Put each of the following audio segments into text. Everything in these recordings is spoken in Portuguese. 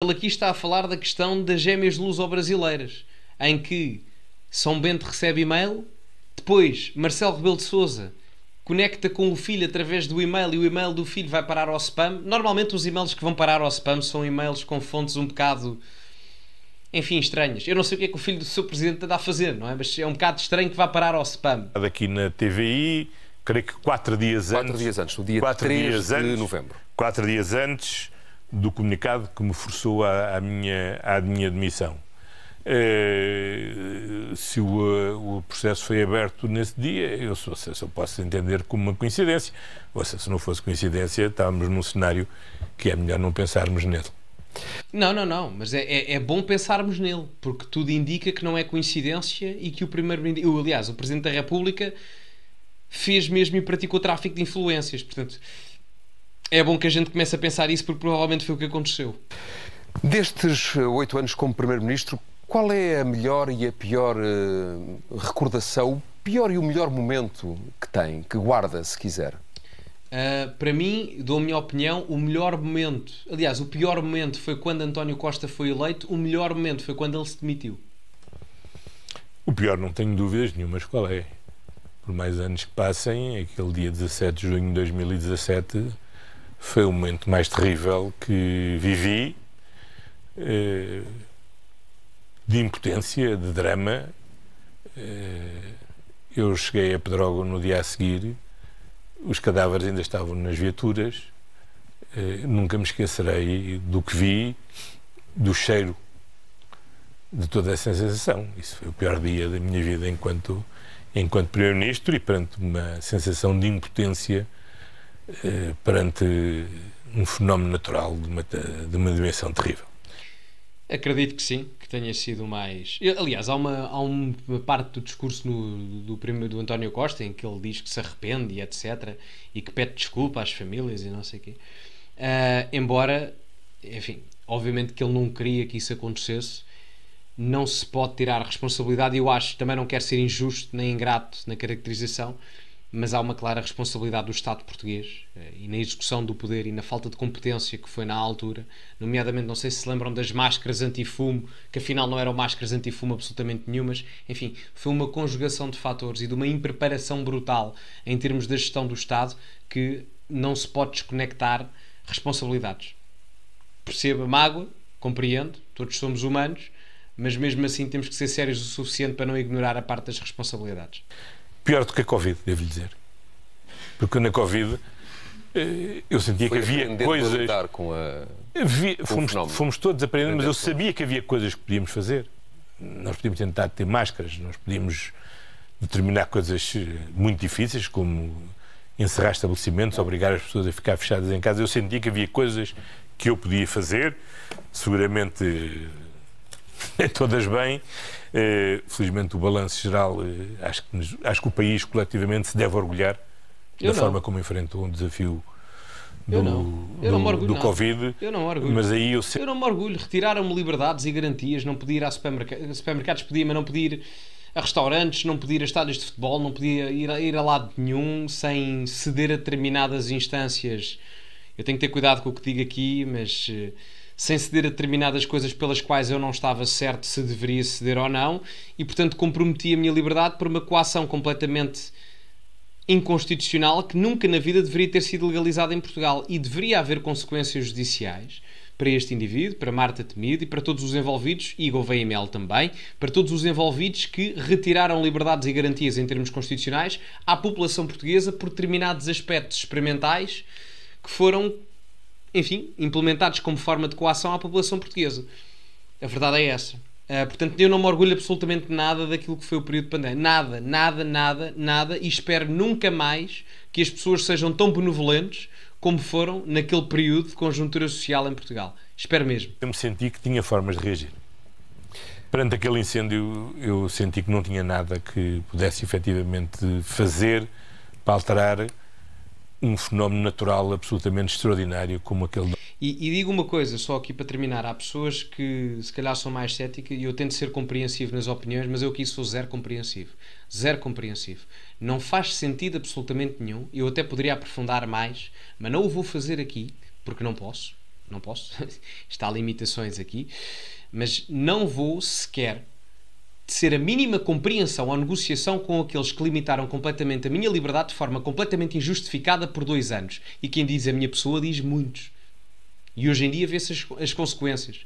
Ele aqui está a falar da questão das gêmeas luso-brasileiras, em que São Bento recebe e-mail, depois Marcelo Rebelo de Sousa conecta com o filho através do e-mail e o e-mail do filho vai parar ao spam. Normalmente os e-mails que vão parar ao spam são e-mails com fontes um bocado, enfim, estranhas. Eu não sei o que é que o filho do seu presidente anda a fazer, não é? Mas é um bocado estranho que vá parar ao spam. Aqui na TVI, creio que 4 dias antes, no dia 3 de novembro. 4 dias antes do comunicado que me forçou à minha admissão. Se o processo foi aberto nesse dia, eu só posso entender como uma coincidência. Ou seja, se não fosse coincidência, estávamos num cenário que é melhor não pensarmos nele. Não, mas é bom pensarmos nele, porque tudo indica que não é coincidência e que o primeiro-ministro, aliás, o Presidente da República, fez mesmo e praticou tráfico de influências. Portanto, é bom que a gente comece a pensar isso, porque provavelmente foi o que aconteceu. Destes 8 anos como Primeiro-Ministro, qual é a melhor e a pior recordação, o pior e o melhor momento que tem, que guarda, se quiser? Para mim, dou a minha opinião, o melhor momento, aliás, o pior momento foi quando António Costa foi eleito, o melhor momento foi quando ele se demitiu. O pior não tenho dúvidas nenhumas, qual é? Por mais anos que passem, aquele dia 17 de junho de 2017 foi o momento mais terrível que vivi, de impotência, de drama. Eu cheguei a Pedrógão no dia a seguir, os cadáveres ainda estavam nas viaturas. Nunca me esquecerei do que vi, do cheiro, de toda essa sensação. Isso foi o pior dia da minha vida enquanto Primeiro-Ministro e perante uma sensação de impotência perante um fenómeno natural de uma dimensão terrível. Acredito que sim, que tenha sido mais... Aliás, há uma parte do discurso do António Costa em que ele diz que se arrepende e etc. e que pede desculpa às famílias e não sei o quê. Embora, enfim, obviamente que ele não queria que isso acontecesse, não se pode tirar a responsabilidade e eu acho, também não quero ser injusto nem ingrato na caracterização, mas há uma clara responsabilidade do Estado português e na execução do poder e na falta de competência que foi na altura, nomeadamente, não sei se se lembram das máscaras antifumo, que afinal não eram máscaras antifumo absolutamente nenhumas, enfim, foi uma conjugação de fatores e de uma impreparação brutal em termos da gestão do Estado que não se pode desconectar responsabilidades. Percebo a mágoa, compreendo, todos somos humanos, mas mesmo assim temos que ser sérios o suficiente para não ignorar a parte das responsabilidades. Pior do que a Covid, devo-lhe dizer. Porque na Covid eu sentia que havia coisas... Fomos todos aprendendo, mas eu sabia que havia coisas que podíamos fazer. Nós podíamos tentar ter máscaras, nós podíamos determinar coisas muito difíceis, como encerrar estabelecimentos, obrigar as pessoas a ficar fechadas em casa. Eu sentia que havia coisas que eu podia fazer, seguramente todas bem. Felizmente o balanço geral, acho que o país coletivamente se deve orgulhar da forma como enfrentou um desafio do Covid. Eu não me orgulho. Mas aí eu não me orgulho. Retiraram-me liberdades e garantias. Não podia ir a supermercados, podia, mas não podia ir a restaurantes, não podia ir a estádios de futebol, não podia ir a lado nenhum sem ceder a determinadas instâncias. Eu tenho que ter cuidado com o que digo aqui, mas... sem ceder a determinadas coisas pelas quais eu não estava certo se deveria ceder ou não e, portanto, comprometi a minha liberdade por uma coação completamente inconstitucional que nunca na vida deveria ter sido legalizada em Portugal e deveria haver consequências judiciais para este indivíduo, para Marta Temido e para todos os envolvidos, e Gouveia e Mel também, para todos os envolvidos que retiraram liberdades e garantias em termos constitucionais à população portuguesa por determinados aspectos experimentais que foram, enfim, implementados como forma de coação à população portuguesa. A verdade é essa. Portanto, eu não me orgulho absolutamente nada daquilo que foi o período de pandemia. Nada. E espero nunca mais que as pessoas sejam tão benevolentes como foram naquele período de conjuntura social em Portugal. Espero mesmo. Eu me senti que tinha formas de reagir. Perante aquele incêndio, eu senti que não tinha nada que pudesse efetivamente fazer para alterar um fenómeno natural absolutamente extraordinário como aquele... E digo uma coisa, só aqui para terminar, há pessoas que se calhar são mais céticas e eu tento ser compreensivo nas opiniões, mas eu aqui sou zero compreensivo. Não faz sentido absolutamente nenhum, eu até poderia aprofundar mais, mas não o vou fazer aqui, porque não posso, não posso, está há limitações aqui, mas não vou sequer ser a mínima compreensão ou negociação com aqueles que limitaram completamente a minha liberdade de forma completamente injustificada por 2 anos. E quem diz a minha pessoa diz muitos. E hoje em dia vê-se as consequências,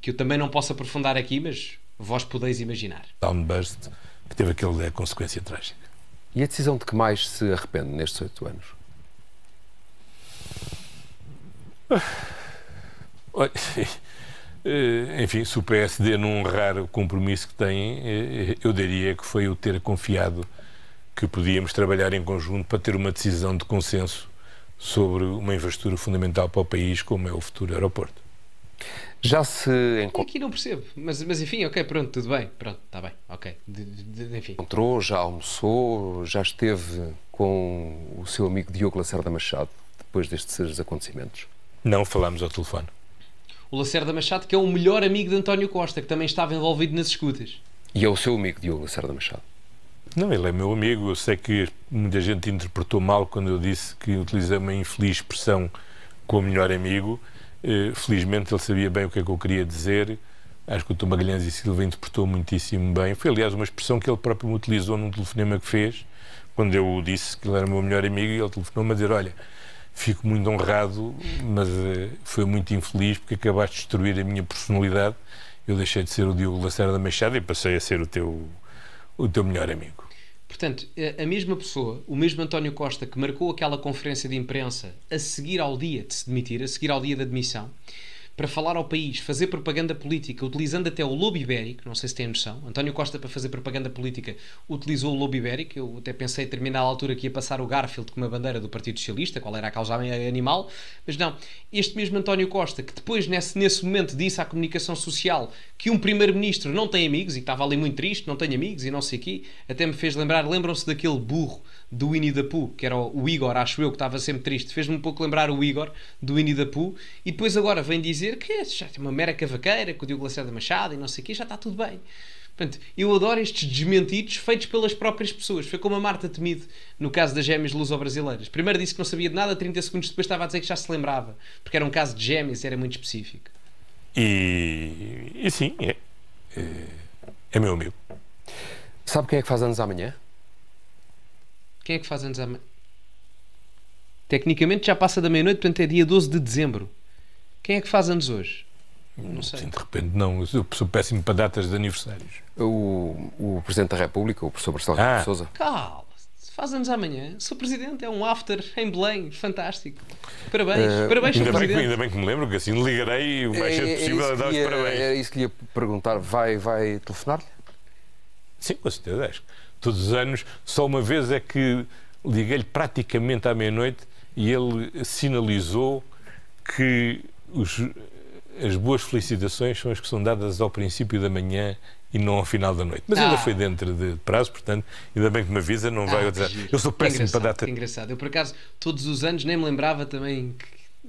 que eu também não posso aprofundar aqui, mas vós podeis imaginar. Downburst, que teve aquela consequência trágica. E a decisão de que mais se arrepende nestes 8 anos? Enfim, se o PSD não honrar o compromisso que tem, eu diria que foi o ter confiado que podíamos trabalhar em conjunto para ter uma decisão de consenso sobre uma investidura fundamental para o país, como é o futuro aeroporto. Já se encontrou... Aqui não percebo, mas enfim, ok, pronto, tudo bem, pronto, está bem, ok, enfim. Encontrou, já almoçou, já esteve com o seu amigo Diogo Lacerda Machado, depois destes acontecimentos? Não, falámos ao telefone. O Lacerda Machado, que é o melhor amigo de António Costa, que também estava envolvido nas escutas. E é o seu amigo, Diogo Lacerda Machado? Não, ele é meu amigo. Eu sei que muita gente interpretou mal quando eu disse que utilizei uma infeliz expressão com o melhor amigo. Felizmente ele sabia bem o que é que eu queria dizer. Acho que o Tomagalhães e Silva interpretou muitíssimo bem. Foi, aliás, uma expressão que ele próprio me utilizou num telefonema que fez, quando eu disse que ele era o meu melhor amigo, e ele telefonou-me a dizer: olha, fico muito honrado, mas foi muito infeliz porque acabaste de destruir a minha personalidade. Eu deixei de ser o Diogo Lacerda Machado e passei a ser o teu melhor amigo. Portanto, a mesma pessoa, o mesmo António Costa que marcou aquela conferência de imprensa a seguir ao dia de se demitir, a seguir ao dia da demissão, para falar ao país, fazer propaganda política, utilizando até o lobby ibérico, não sei se têm noção, António Costa, para fazer propaganda política, utilizou o lobby ibérico. Eu até pensei, terminar a altura, que ia passar o Garfield com uma bandeira do Partido Socialista, qual era a causa animal, mas não. Este mesmo António Costa, que depois, nesse momento, disse à comunicação social que um primeiro-ministro não tem amigos, e estava ali muito triste, não tem amigos, e não sei o quê, até me fez lembrar, lembram-se daquele burro do Winnie the Pooh, que era o Igor, acho eu, que estava sempre triste, fez-me um pouco lembrar o Igor do Winnie the Pooh, e depois agora vem dizer que já tem uma mera cavaqueira com o Diogo Lacerda Machado e não sei o quê, já está tudo bem. Portanto, eu adoro estes desmentidos feitos pelas próprias pessoas. Foi como a Marta Temido no caso das gêmeas luso-brasileiras. Primeiro disse que não sabia de nada, 30 segundos depois estava a dizer que já se lembrava, porque era um caso de gêmeas, era muito específico. E sim, é meu amigo. Sabe quem é que faz anos amanhã? Quem é que faz anos amanhã? Tecnicamente já passa da meia-noite, portanto é dia 12 de dezembro. Quem é que faz anos hoje? Não sei. Sim, de repente não. Eu sou péssimo para datas de aniversários. O Presidente da República, o Professor Marcelo Rebelo de Sousa. Cala-se, faz anos amanhã. Sou Presidente, é um after em Belém, fantástico. Parabéns, parabéns, Sr. Presidente. Ainda bem que me lembro, que assim ligarei o mais cedo possível a dar os parabéns. Era isso que lhe ia perguntar. Vai telefonar-lhe? Sim, com certeza. Acho. Todos os anos, só uma vez é que liguei-lhe praticamente à meia-noite e ele sinalizou que as boas felicitações são as que são dadas ao princípio da manhã e não ao final da noite. Mas ainda foi dentro de prazo, portanto, ainda bem que me avisa, não vai avisar. Eu sou péssimo para data. Engraçado. Eu, por acaso, todos os anos nem me lembrava também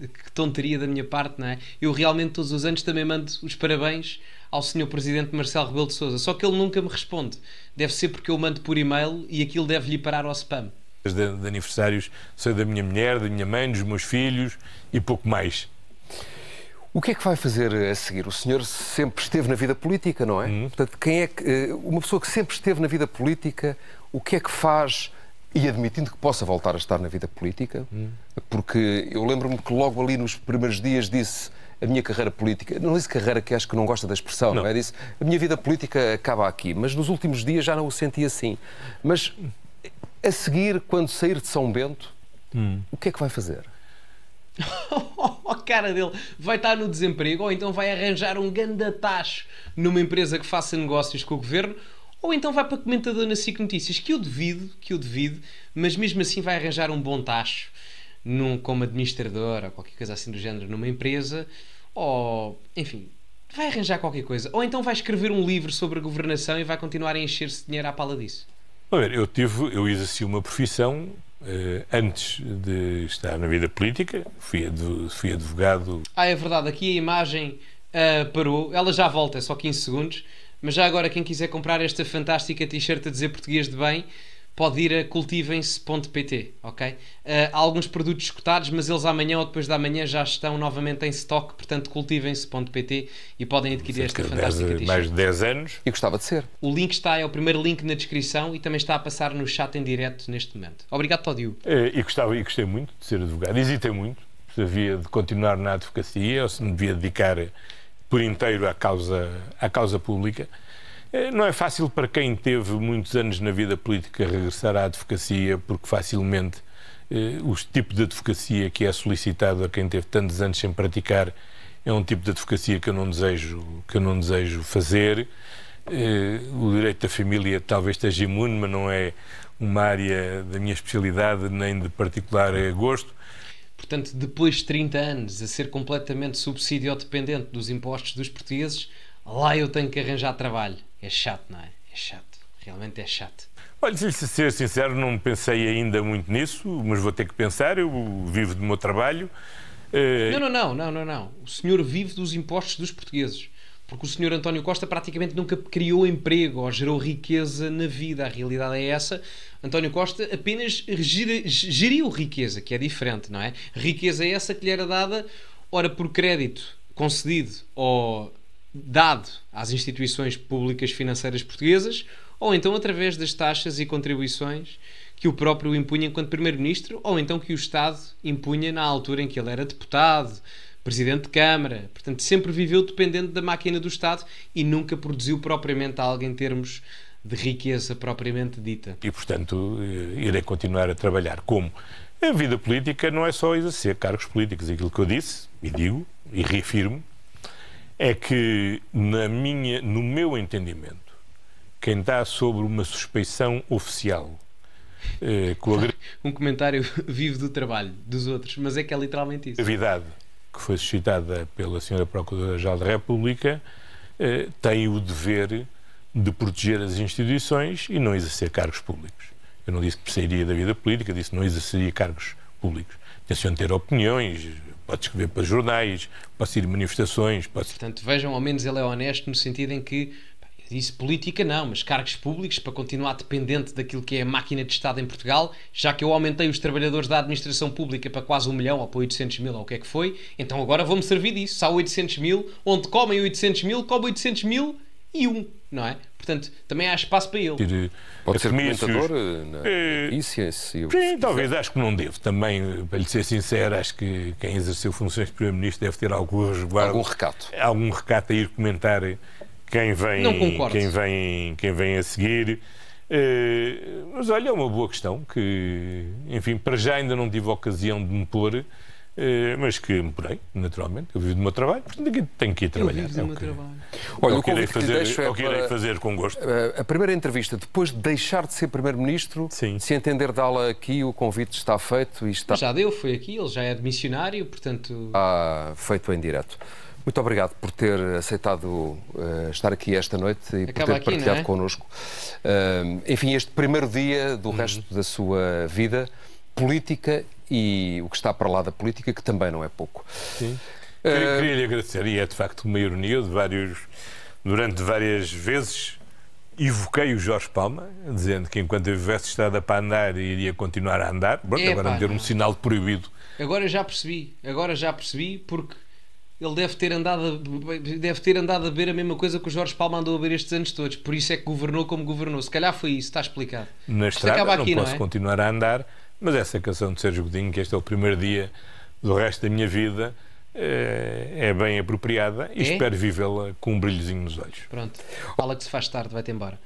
que tonteria da minha parte, não é? Eu realmente todos os anos também mando os parabéns ao Sr. Presidente Marcelo Rebelo de Sousa, só que ele nunca me responde. Deve ser porque eu mando por e-mail e aquilo deve-lhe parar ao spam. De aniversários sou da minha mulher, da minha mãe, dos meus filhos e pouco mais. O que é que vai fazer a seguir? O senhor sempre esteve na vida política, não é? Portanto, quem é que, uma pessoa que sempre esteve na vida política, o que é que faz, e admitindo que possa voltar a estar na vida política, porque eu lembro-me que logo ali nos primeiros dias disse: a minha carreira política, não disse carreira, que acho que não gosta da expressão, não é? Disse: a minha vida política acaba aqui, mas nos últimos dias já não o senti assim. Mas a seguir, quando sair de São Bento, o que é que vai fazer? A cara dele, vai estar no desemprego, ou então vai arranjar um grande tacho numa empresa que faça negócios com o governo, ou então vai para comentador na SIC Notícias, que eu devido, mas mesmo assim vai arranjar um bom tacho como administrador ou qualquer coisa assim do género numa empresa, ou enfim, vai arranjar qualquer coisa, ou então vai escrever um livro sobre a governação e vai continuar a encher-se de dinheiro à pala disso. A ver, eu exerci uma profissão antes de estar na vida política, fui advogado. É verdade, aqui a imagem parou, ela já volta, é só 15 segundos, mas já agora quem quiser comprar esta fantástica t-shirt a dizer português de bem, pode ir a cultivem-se.pt, ok? Há alguns produtos escutados, mas eles amanhã ou depois da manhã já estão novamente em stock, portanto cultivem-se.pt e podem adquirir esta fantástica t-shirt. Mais de 10 anos. E gostava de ser. O link está, é o primeiro link na descrição e também está a passar no chat em direto neste momento. Obrigado, Tódio. E gostei muito de ser advogado, hesitei muito, se havia de continuar na advocacia ou se me devia dedicar por inteiro à causa pública. Não é fácil para quem teve muitos anos na vida política regressar à advocacia, porque facilmente o tipo de advocacia que é solicitado a quem teve tantos anos sem praticar é um tipo de advocacia que eu não desejo fazer. O direito da família talvez esteja imune, mas não é uma área da minha especialidade nem de particular gosto. Portanto, depois de 30 anos a ser completamente subsídio-dependente dos impostos dos portugueses, lá eu tenho que arranjar trabalho. É chato, não é? É chato. Realmente é chato. Olha, se lhe ser sincero, não pensei ainda muito nisso, mas vou ter que pensar. Eu vivo do meu trabalho. Não. O senhor vive dos impostos dos portugueses. Porque o senhor António Costa praticamente nunca criou emprego ou gerou riqueza na vida. A realidade é essa. António Costa apenas geriu riqueza, que é diferente, não é? Riqueza é essa que lhe era dada, ora por crédito concedido ou dado às instituições públicas financeiras portuguesas, ou então através das taxas e contribuições que o próprio impunha enquanto Primeiro-Ministro, ou então que o Estado impunha na altura em que ele era deputado, Presidente de Câmara. Portanto, sempre viveu dependendo da máquina do Estado e nunca produziu propriamente algo em termos de riqueza propriamente dita. E, portanto, irei continuar a trabalhar. Como? A vida política não é só exercer cargos políticos. Aquilo que eu disse, e digo, e reafirmo, é que, no meu entendimento, quem está sobre uma suspeição oficial... Um comentário vivo do trabalho dos outros, mas é que é literalmente isso. A gravidade que foi suscitada pela Sra. Procuradora-Geral da República tem o dever de proteger as instituições e não exercer cargos públicos. Eu não disse que sairia da vida política, disse que não exerceria cargos públicos. Tenciono ter opiniões... Pode escrever para jornais, pode ir manifestações... Pode... Portanto, vejam, ao menos ele é honesto no sentido em que, eu disse política não, mas cargos públicos para continuar dependente daquilo que é a máquina de Estado em Portugal, já que eu aumentei os trabalhadores da administração pública para quase 1 milhão ou para 800 mil ou o que é que foi, então agora vou-me servir disso. Se há 800 mil, onde comem 800 mil, come 800 mil e um, não é? Portanto, também há espaço para ele. Pode ser comentador? Talvez, acho que não devo. Também, para lhe ser sincero, acho que quem exerceu funções de Primeiro-Ministro deve ter algum resguardo. Algum recato. Algum recato a ir comentar quem vem a seguir. Mas olha, é uma boa questão que, enfim, para já ainda não tive a ocasião de me pôr, mas que me porei, naturalmente. Eu vivo do meu trabalho, portanto tenho que ir trabalhar. Olha, o que irei fazer com gosto. A primeira entrevista, depois de deixar de ser Primeiro-Ministro, se entender dá-la aqui, o convite está feito. Já deu, foi aqui, ele já é admissionário, portanto... Feito em direto. Muito obrigado por ter aceitado estar aqui esta noite e por ter partilhado connosco. Enfim, este primeiro dia do resto da sua vida política e o que está para lá da política, que também não é pouco. Sim. Queria lhe agradecer, e é de facto uma ironia, durante várias vezes evoquei o Jorge Palma, dizendo que enquanto eu tivesse estrada para andar, iria continuar a andar. Pronto, agora me deu um sinal de proibido. Agora já percebi, porque ele deve ter andado a beber a mesma coisa que o Jorge Palma andou a beber estes anos todos, por isso é que governou como governou. Se calhar foi isso, está explicado. Na estrada não posso continuar a andar, mas essa canção de Sérgio Godinho, que este é o primeiro dia do resto da minha vida, é bem apropriada e espero vivê-la com um brilhozinho nos olhos. Pronto, fala que se faz tarde, vai-te embora.